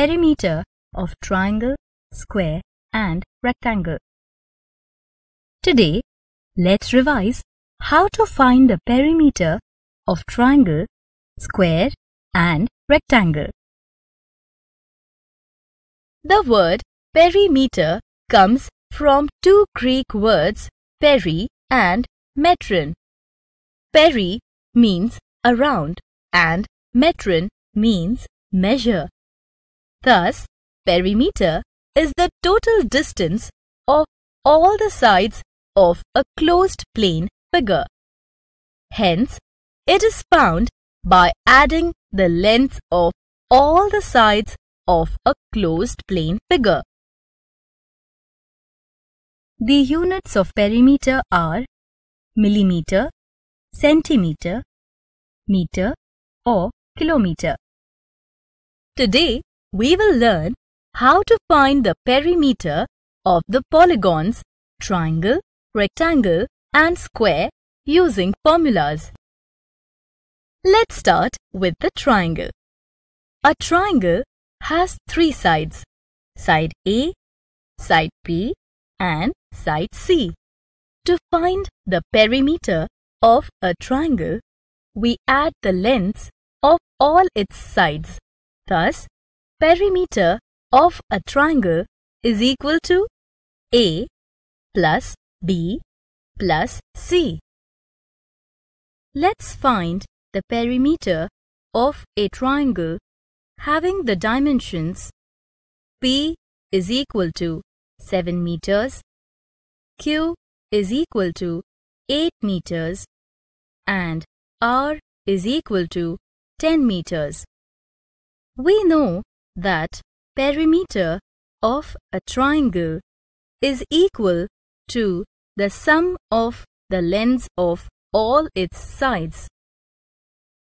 perimeter of triangle, square and rectangle. Today, let's revise how to find the perimeter of triangle, square and rectangle. The word perimeter comes from two Greek words peri and metron. Peri means around and metron means measure. Thus, perimeter is the total distance of all the sides of a closed plane figure. Hence, it is found by adding the lengths of all the sides of a closed plane figure. The units of perimeter are millimeter, centimeter, meter or kilometer. Today, we will learn how to find the perimeter of the polygons triangle, rectangle and square using formulas. Let's start with the triangle. A triangle has three sides, side A, side B and side C. To find the perimeter of a triangle, we add the lengths of all its sides. Thus, perimeter of a triangle is equal to A plus B plus C. Let's find the perimeter of a triangle having the dimensions P is equal to 7 meters, Q is equal to 8 meters and R is equal to 10 meters. We know that perimeter of a triangle is equal to the sum of the lengths of all its sides,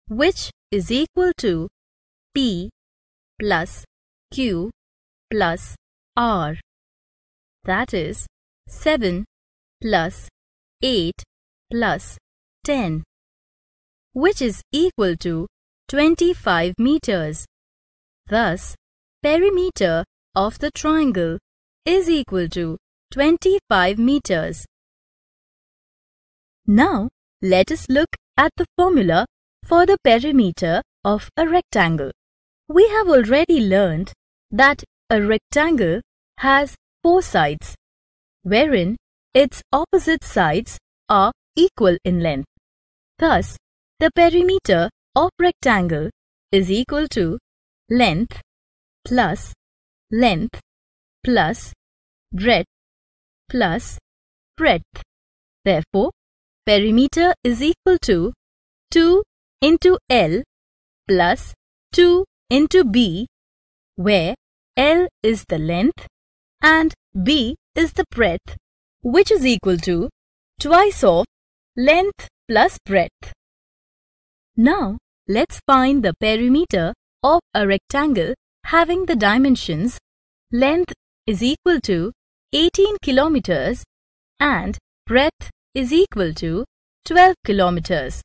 which is equal to P plus Q plus R, that is 7 plus 8 plus 10, which is equal to 25 meters. Thus, perimeter of the triangle is equal to 25 meters. Now, let us look at the formula for the perimeter of a rectangle. We have already learned that a rectangle has four sides, wherein its opposite sides are equal in length. Thus, the perimeter of rectangle is equal to length plus breadth plus breadth. Therefore, perimeter is equal to 2 into L plus 2 into B, where L is the length and B is the breadth, which is equal to twice of length plus breadth. Now, let's find the perimeter of a rectangle having the dimensions length is equal to 18 kilometers and breadth is equal to 12 kilometers,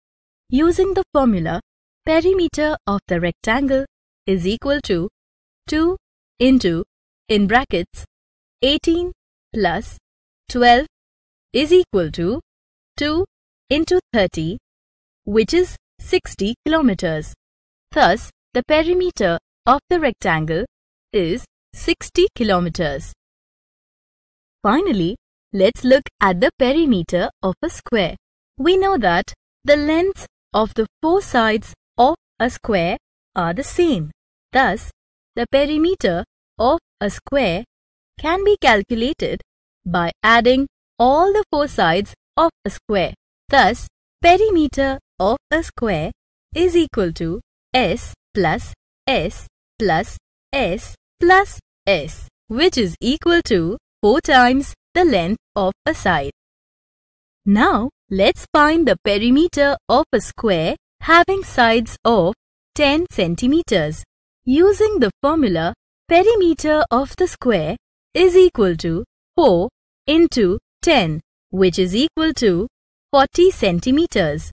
using the formula perimeter of the rectangle is equal to 2 into, in brackets, 18 plus 12 is equal to 2 into 30, which is 60 kilometers. Thus, the perimeter of the rectangle is 60 kilometers. Finally, let's look at the perimeter of a square. We know that the lengths of the four sides of a square are the same. Thus, the perimeter of a square can be calculated by adding all the four sides of a square. Thus, perimeter of a square is equal to S plus S plus S plus S, which is equal to 4 times the length of a side. Now, let's find the perimeter of a square having sides of 10 centimeters. Using the formula, perimeter of the square is equal to 4 into 10, which is equal to 40 centimeters.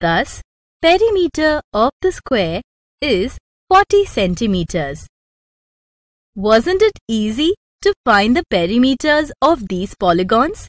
Thus, perimeter of the square is 40 centimeters. Wasn't it easy to find the perimeters of these polygons?